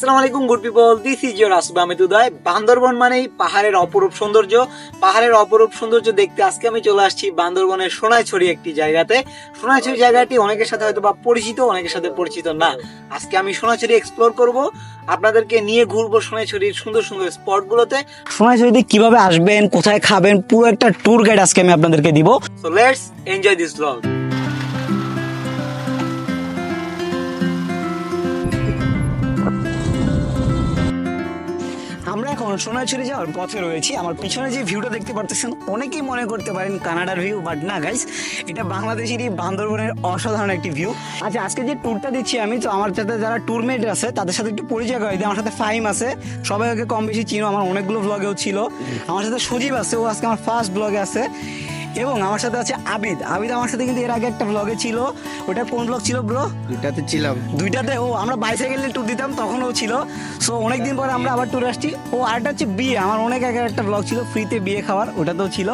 Assalamualaikum good people, this is your Asub Ahmed Uday. Bandarban manei পাহাড়ের অপরূপ সৌন্দর্য, পাহাড়ের অপরূপ সৌন্দর্য দেখতে আজকে আমি চলে আসছি বান্দরবনের সোনাইছড়ি একটি জায়গাতে। সোনাইছড়ি জায়গাটি অনেকের সাথে হয়তো বা পরিচিত, অনেকের সাথে পরিচিত না। আজকে আমি সোনাইছড়ি এক্সপ্লোর করব, আপনাদেরকে নিয়ে ঘুরবো সোনাইছড়ির সুন্দর সুন্দর স্পটগুলোতে। সোনাইছড়িতে কিভাবে আসবেন, কোথায় খাবেন, পুরো একটা ট্যুর গাইড আজকে আমি আপনাদেরকে দিব। So let's enjoy this blog. আমরা এখন সোনাইছড়ি যাওয়ার পথে রয়েছি। আমার পিছনে যে ভিউটা দেখতে পারতেছেন, অনেকেই মনে করতে পারেন কানাডার ভিউ, বাট না গাইস, এটা বাংলাদেশেরই বান্দরবনের অসাধারণ একটি ভিউ। আচ্ছা, আজকে যে ট্যুরটা দিচ্ছি আমি, তো আমার সাথে যারা ট্যুরমেট আছে তাদের সাথে একটু পরিচয় করে দিই। আমার সাথে ফাইম আছে, সবাই ওকে কম বেশি চিনো, আমার অনেকগুলো ব্লগেও ছিল। আমার সাথে সুজিব আছে, ও আজকে আমার ফার্স্ট ব্লগে আছে। এবং আমার সাথে আছে আবিদ। আবিদ আমার সাথে কিন্তু এর আগে একটা ব্লগে ছিল। ওটা কোন ব্লগ ছিল ব্রো? দুইটাতে ছিলাম, দুইটাতে। ও আমরা বাইসাইকেল নিয়ে ট্যুর দিতাম, তখন ও ছিল। সো অনেকদিন পরে আমরা আবার ট্যুরে আসছি। ও আরেকটা হচ্ছে বিয়ে, আমার অনেক আগের একটা ব্লগ ছিল ফ্রিতে বিয়ে খাওয়ার, ওটাতেও ছিল।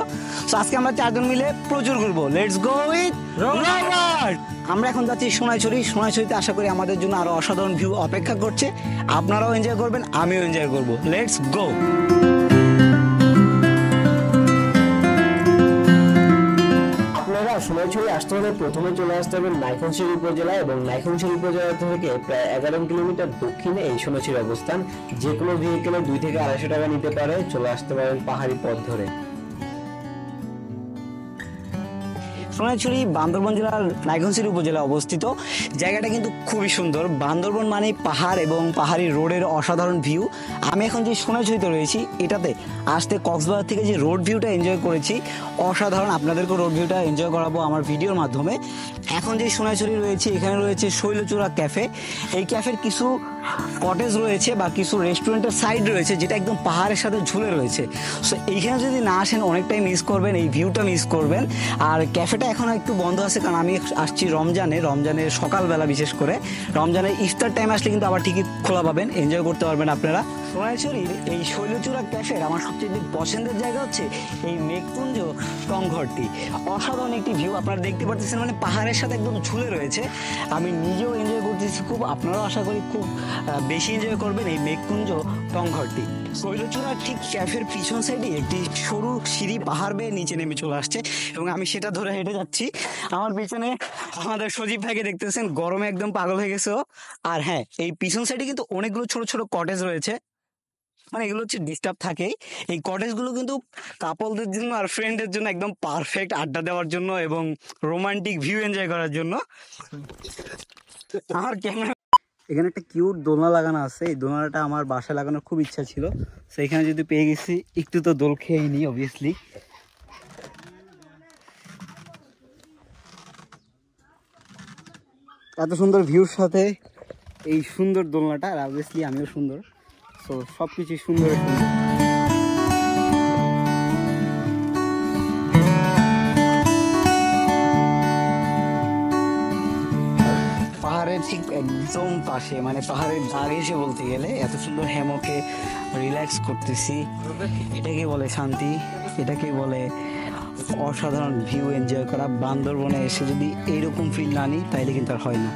সো আজকে আমরা চারজন মিলে প্রচুর ঘুরবো। Let's go with rovers। আমরা এখন যাচ্ছি সোনাইছড়ি। সোনাইছড়িতে আশা করি আমাদের জন্য আরো অসাধারণ ভিউ অপেক্ষা করছে। আপনারাও এনজয় করবেন, আমিও এনজয় করবো। Let's go. সোনাইছড়ি আসতে হলে প্রথমে চলে আসতে হবে নাইক্ষ্যংছড়ি উপজেলা, এবং নাইক্ষ্যংছড়ি উপজেলা থেকে প্রায় 11 কিলোমিটার দক্ষিণে এই সোনাইছড়ির অবস্থান। যে কোনো ভেহিকেলে 2 থেকে 250 টাকা নিতে পারে। চলে আসতে পারেন পাহাড়ি পথ ধরে। সোনাইছড়ি বান্দরবন জেলার নাইক্ষ্যংছড়ি উপজেলায় অবস্থিত। জায়গাটা কিন্তু খুবই সুন্দর। বান্দরবন মানে পাহাড় এবং পাহাড়ি রোডের অসাধারণ ভিউ। আমি এখন যে সোনাইছড়িতে রয়েছি, এটাতে আসতে কক্সবাজার থেকে যে রোড ভিউটা এনজয় করেছি অসাধারণ, আপনাদেরকেও রোড ভিউটা এনজয় করাবো আমার ভিডিওর মাধ্যমে। এখন যে সোনাইছড়ি রয়েছে, এখানে রয়েছে শৈল চূড়া ক্যাফে। এই ক্যাফের কিছু কটেজ রয়েছে বা কিছু রেস্টুরেন্টের সাইড রয়েছে যেটা একদম পাহাড়ের সাথে ঝুলে রয়েছে। সো এইখানে যদি না আসেন অনেকটাই মিস করবেন, এই ভিউটা মিস করবেন। আর ক্যাফেটা এখন একটু বন্ধ আছে, কারণ আমি আসছি রমজানের সকালবেলা, বিশেষ করে রমজানের ইফতার টাইম আসলে কিন্তু আবার ঠিকই খোলা পাবেন, এনজয় করতে পারবেন আপনারা। সোনাইছড়ির এই শৈলচূড়া ক্যাফের আমার সবচেয়ে পছন্দের জায়গা হচ্ছে এই মেঘপুঞ্জ সংঘরটি। অসাধারণ একটি ভিউ আপনারা দেখতে পাচ্ছেন, মানে পাহাড়ের সাথে একদম ঝুলে রয়েছে। আমি নিজেও এনজয় করতেছি খুব, আপনারাও আশা করি খুব বেশি এনজয় করবেন এই মেঘকুঞ্জ টংঘরটি। শৈলচূড়া ঠিক ক্যাফের পিছন সাইডে একটি সরু সিঁড়ি পাহাড় বেয়ে নিচে নেমে চলে আসছে, এবং আমি সেটা ধরে হেঁটে যাচ্ছি। আমার পিছনে আমাদের সজীব ভাইকে দেখতেছেন, গরমে একদম পাগল হয়ে গেছে। আর হ্যাঁ, এই পিছন সাইডে কিন্তু অনেকগুলো ছোট ছোট কটেজ রয়েছে, মানে এগুলো হচ্ছে ডিস্টার্ব থাকে। এই কটেজগুলো কিন্তু কাপলদের জন্য আর ফ্রেন্ডদের জন্য একদম পারফেক্ট, আড্ডা দেওয়ার জন্য এবং রোমান্টিক ভিউ এনজয় করার জন্য। আমার ক্যামেরা এখানে একটা কিউট দোলনা লাগানো আছে, এই দোলনাটা আমার বাসায় লাগানোর খুব ইচ্ছা ছিল। তো এখানে যদি পেয়ে গেছি, একটু তো দোল খেয়েই নি অবভিয়াসলি। এত সুন্দর ভিউর সাথে এই সুন্দর দোলনাটা, আর অবভিয়াসলি আমিও সুন্দর, সো সব কিছুই সুন্দর। ঠিক একদম পাশে, মানে পাহাড়ের দাগে এসে বলতে গেলে এত সুন্দর হ্যামকে রিল্যাক্স করতেছি, এটাকে বলে শান্তি, এটাকে বলে অসাধারণ ভিউ এনজয় করা। বান্দরবনে এসে যদি এইরকম ফিল না নিই তাইলে কিন্তু আর হয় না।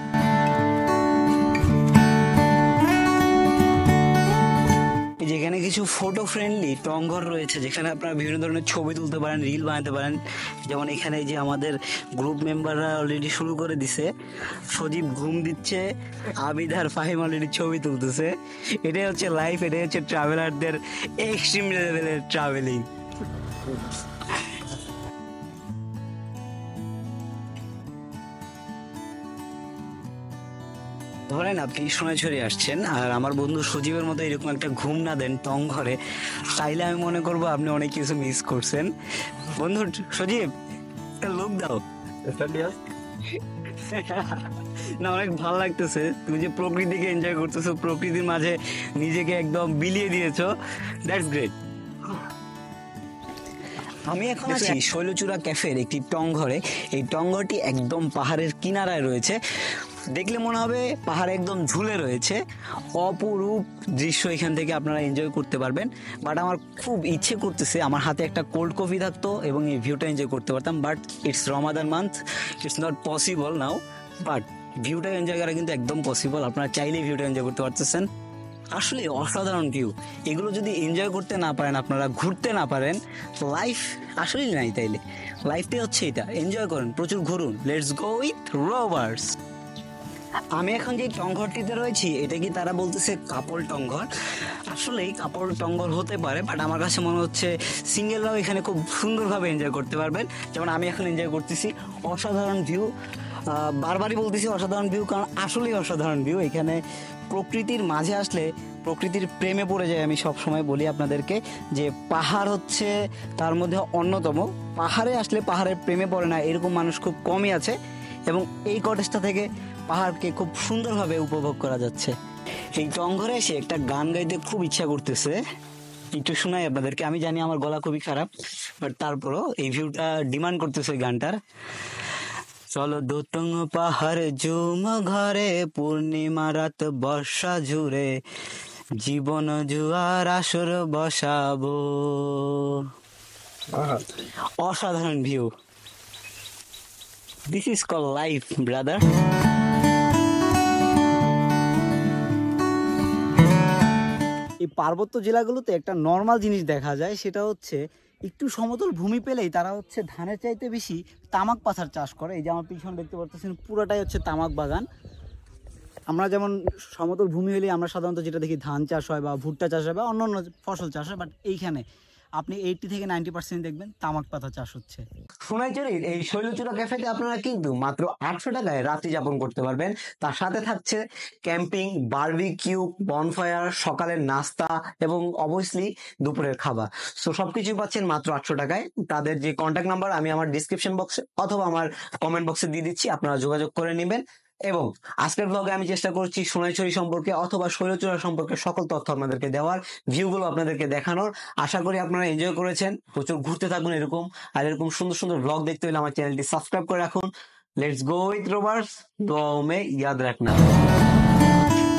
যেখানে কিছু ফটো ফ্রেন্ডলি টংঘর রয়েছে, যেখানে আপনারা বিভিন্ন ধরনের ছবি তুলতে পারেন, রিল বানাতে পারেন। যেমন এখানে যে আমাদের গ্রুপ মেম্বাররা অলরেডি শুরু করে দিছে, সজীব ঘুম দিচ্ছে, আবিদ আর ফাহিম অলরেডি ছবি তুলতেছে। এটাই হচ্ছে লাইফ, এটাই হচ্ছে ট্রাভেলারদের এক্সট্রিম লেভেলের ট্রাভেলিং। ধরেন আপনি সোনাইছড়ি আসছেন আর আমার বন্ধু সজীবের মতো এরকম একটা ঘুম না দেন টং ঘরে, তাইলে আমি মনে করবো আপনি অনেক কিছু মিস করছেন। বন্ধু সজীব, একটা লুক দাও। না, অনেক ভালো লাগতেছে, তুমি যে প্রকৃতিকে এনজয় করতেছো, প্রকৃতির মাঝে নিজেকে একদম বিলিয়ে দিয়েছো, দ্যাটস গ্রেট। আমি এখন আছি শৈলচূড়া ক্যাফের একটি টংঘরে। এই টংঘরটি একদম পাহাড়ের কিনারায় রয়েছে, দেখলে মনে হবে পাহাড় একদম ঝুলে রয়েছে। অপরূপ দৃশ্য, এখান থেকে আপনারা এনজয় করতে পারবেন। বাট আমার খুব ইচ্ছে করতেছে আমার হাতে একটা কোল্ড কফি থাকতো এবং এই ভিউটা এনজয় করতে পারতাম, but it's Ramadan month, it's not possible now. But ভিউটা এনজয় করা কিন্তু একদম পসিবল, আপনারা চাইলেই ভিউটা এনজয় করতে পারতেছেন। আসলে অসাধারণ ভিউ। এগুলো যদি এনজয় করতে না পারেন, আপনারা ঘুরতে না পারেন, লাইফ আসলেই নাই। তাইলে লাইফটাই হচ্ছে এটা, এনজয় করেন, প্রচুর ঘুরুন। Let's go with rovers. আমি এখন যে টংঘরটিতে রয়েছি, এটা কি তারা বলতেছে কাপল টংঘর? আসলেই কাপল টংঘর হতে পারে, বাট আমার কাছে মনে হচ্ছে সিঙ্গেলরাও এখানে খুব সুন্দরভাবে এনজয় করতে পারবেন, যেমন আমি এখন এনজয় করতেছি। অসাধারণ ভিউ, বারবারই বলতেছি অসাধারণ ভিউ, কারণ আসলেই অসাধারণ ভিউ। এখানে প্রকৃতির মাঝে আসলে প্রকৃতির প্রেমে পড়ে যায়। আমি সবসময় বলি আপনাদেরকে যে পাহাড় হচ্ছে তার মধ্যে অন্যতম। পাহাড়ে আসলে পাহাড়ের প্রেমে পড়ে না এরকম মানুষ খুব কমই আছে, এবং এই কটেজটা থেকে পাহাড়কে খুব সুন্দরভাবে উপভোগ করা যাচ্ছে। এই টংঘরে এসে একটা গান গাইতে খুব ইচ্ছা করতেছে, একটু শোনাই আপনাদেরকে। আমি জানি আমার গলা খুবই খারাপ, বাট তারপরও এই ভিউটা ডিমান্ড করতেছে গানটার। চলো দোতং পাহাড় ঝুম ঘরে, পূর্ণিমা রাত বর্ষা ঝুরে, জীবন জুয়ার আসর বসাবো। অসাধারণ view. This is called life, brother. এই পার্বত্য জেলাগুলোতে একটা নর্মাল জিনিস দেখা যায়, সেটা হচ্ছে একটু সমতল ভূমি পেলেই তারা হচ্ছে ধানের চাইতে বেশি তামাক পাতার চাষ করে। এই যে আমার পিছন দেখতে পাচ্ছেন, পুরোটাই হচ্ছে তামাক বাগান। আমরা যেমন সমতল ভূমি হলে আমরা সাধারণত যেটা দেখি ধান চাষ হয় বা ভুট্টা চাষ হয় বা অন্য অন্য ফসল চাষ হয়, বাট এইখানে আপনি 80 থেকে 90% দেখবেন তামাক পাতা চাষ হচ্ছে। সোনাইচুরির এই শৈলচূড়া ক্যাফেতে আপনারা কিন্তু মাত্র 800 টাকায় রাত্রি যাপন করতে পারবেন। তার সাথে থাকছে ক্যাম্পিং, বারবিকিউ, বনফায়ার, সকালের নাস্তা এবং অবভিয়াসলি দুপুরের খাবার। সো সবকিছুই পাচ্ছেন মাত্র 800 টাকায়। তাদের যে কন্ট্যাক্ট নাম্বার আমি আমার ডিসক্রিপশন বক্সে অথবা আমার কমেন্ট বক্সে দিয়ে দিচ্ছি, আপনারা যোগাযোগ করে নেবেন। এবং আজকের ব্লগে আমি চেষ্টা করছি সোনাইছড়ি সম্পর্কে অথবা শৈলচূড়া সম্পর্কে সকল তথ্য আপনাদেরকে দেওয়ার, ভিউগুলো আপনাদেরকে দেখানোর। আশা করি আপনারা এনজয় করেছেন, প্রচুর ঘুরতে থাকুন এরকম। আর এরকম সুন্দর সুন্দর ব্লগ দেখতে হলে আমার চ্যানেলটি সাবস্ক্রাইব করে রাখুন। লেটস গো উইথ রোভার্স, দোয়া মে ইয়াদ রাখনা।